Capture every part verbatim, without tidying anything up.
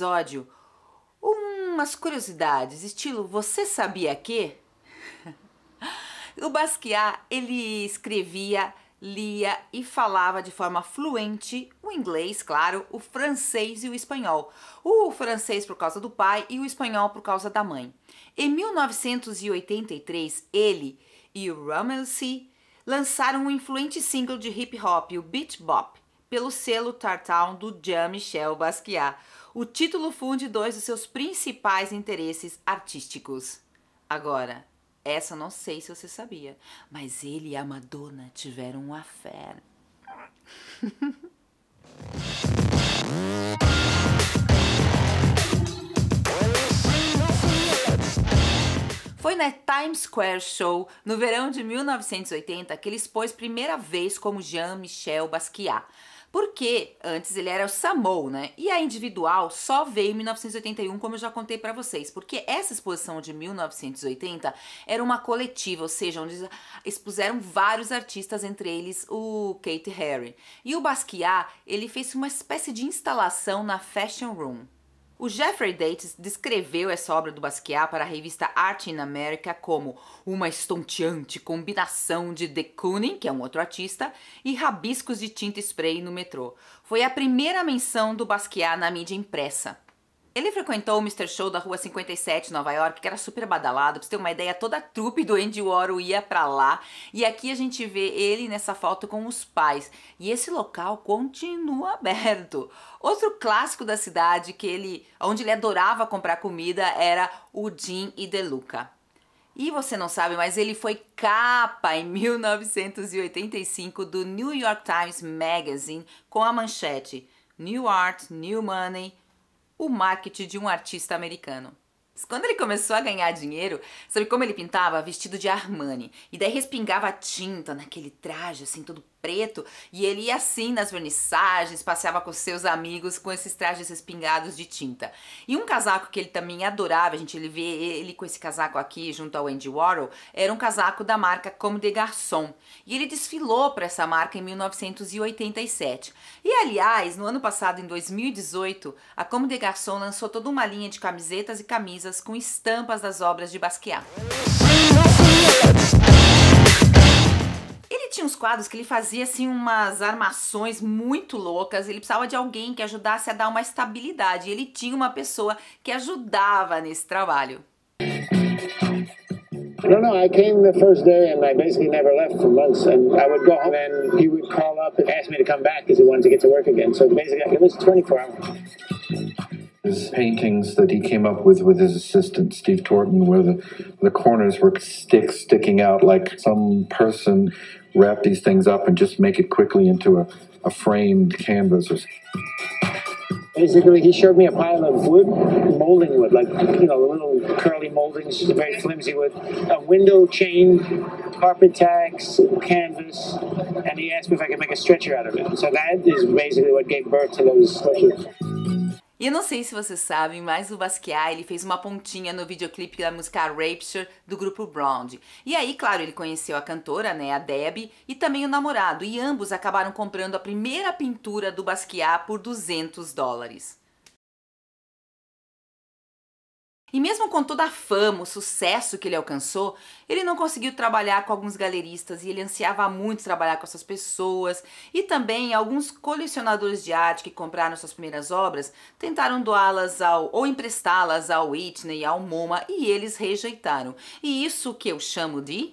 episódio umas curiosidades, estilo Você Sabia Que? O Basquiat, ele escrevia, lia e falava de forma fluente o inglês, claro, o francês e o espanhol. O francês por causa do pai e o espanhol por causa da mãe. Em mil novecentos e oitenta e três, ele e o Ramel C lançaram um influente single de hip hop, o Beat Bop, pelo selo Tartown do Jean-Michel Basquiat. O título funde dois dos seus principais interesses artísticos. Agora, essa eu não sei se você sabia, mas ele e a Madonna tiveram uma affair. Foi na Times Square Show, no verão de mil novecentos e oitenta, que ele expôs primeira vez como Jean-Michel Basquiat. Porque antes ele era o SAMO, né? E a individual só veio em mil novecentos e oitenta e um, como eu já contei pra vocês. Porque essa exposição de mil novecentos e oitenta era uma coletiva, ou seja, onde expuseram vários artistas, entre eles o Keith Haring. E o Basquiat, ele fez uma espécie de instalação na Fashion Room. O Jeffrey Dates descreveu essa obra do Basquiat para a revista Art in America como uma estonteante combinação de De Kooning, que é um outro artista, e rabiscos de tinta spray no metrô. Foi a primeira menção do Basquiat na mídia impressa. Ele frequentou o mister Chow da Rua cinquenta e sete, Nova York, que era super badalado. Pra você ter uma ideia, toda a trupe do Andy Warhol ia pra lá. E aqui a gente vê ele nessa foto com os pais. E esse local continua aberto. Outro clássico da cidade, que ele, onde ele adorava comprar comida, era o Jean e DeLuca. E você não sabe, mas ele foi capa em mil novecentos e oitenta e cinco do New York Times Magazine com a manchete New Art, New Money, o marketing de um artista americano. Quando ele começou a ganhar dinheiro, sabe como ele pintava? Vestido de Armani. E daí respingava tinta naquele traje, assim, todo preto. E ele ia assim nas vernissagens, passeava com seus amigos com esses trajes respingados de tinta. E um casaco que ele também adorava, a gente ele vê ele com esse casaco aqui junto ao Andy Warhol, era um casaco da marca Comme des Garçons. E ele desfilou para essa marca em mil novecentos e oitenta e sete. E aliás, no ano passado, em dois mil e dezoito, a Comme des Garçons lançou toda uma linha de camisetas e camisas com estampas das obras de Basquiat. Ele tinha uns quadros que ele fazia assim umas armações muito loucas, ele precisava de alguém que ajudasse a dar uma estabilidade, ele tinha uma pessoa que ajudava nesse trabalho. No, no, I came the first day and I basically never left for months and I would go home and he would call up and ask me to come back because he wanted to get to work again. So basically it was twenty-four hours. His paintings that he came up with with his assistant Steve Torton, where the, the corners were sticks sticking out, like some person wrapped these things up and just make it quickly into a, a framed canvas. Or basically, he showed me a pile of wood, molding wood, like, you know, little curly moldings, very flimsy wood, a window chain, carpet tacks, canvas, and he asked me if I could make a stretcher out of it. So that is basically what gave birth to those sculptures. E eu não sei se vocês sabem, mas o Basquiat, ele fez uma pontinha no videoclipe da música Rapture do grupo Blondie. E aí, claro, ele conheceu a cantora, né, a Debbie, e também o namorado. E ambos acabaram comprando a primeira pintura do Basquiat por duzentos dólares. E mesmo com toda a fama, o sucesso que ele alcançou, ele não conseguiu trabalhar com alguns galeristas e ele ansiava muito trabalhar com essas pessoas. E também alguns colecionadores de arte que compraram suas primeiras obras tentaram doá-las ao ou emprestá-las ao Whitney, ao MoMA, e eles rejeitaram. E isso que eu chamo de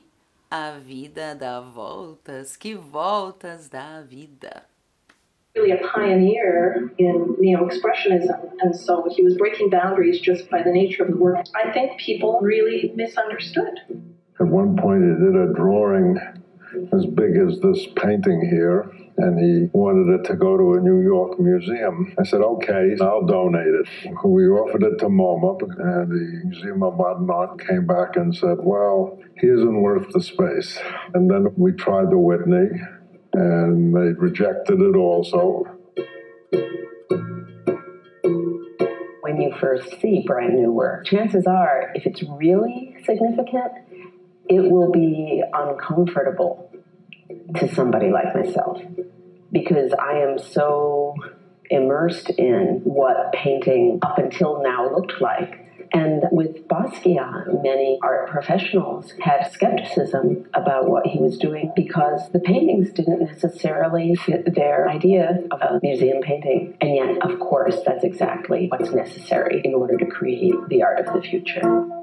a vida dá voltas, que voltas da vida. Really a pioneer in neo-expressionism, and so he was breaking boundaries just by the nature of the work. I think people really misunderstood. At one point he did a drawing as big as this painting here, and he wanted it to go to a New York museum. I said, okay, I'll donate it. We offered it to MoMA, and the Museum of Modern Art came back and said, well, he isn't worth the space. And then we tried the Whitney, and they rejected it also. When you first see brand new work, chances are, if it's really significant, it will be uncomfortable to somebody like myself, because I am so immersed in what painting up until now looked like. And with Basquiat, many art professionals had skepticism about what he was doing because the paintings didn't necessarily fit their idea of a museum painting. And yet, of course, that's exactly what's necessary in order to create the art of the future.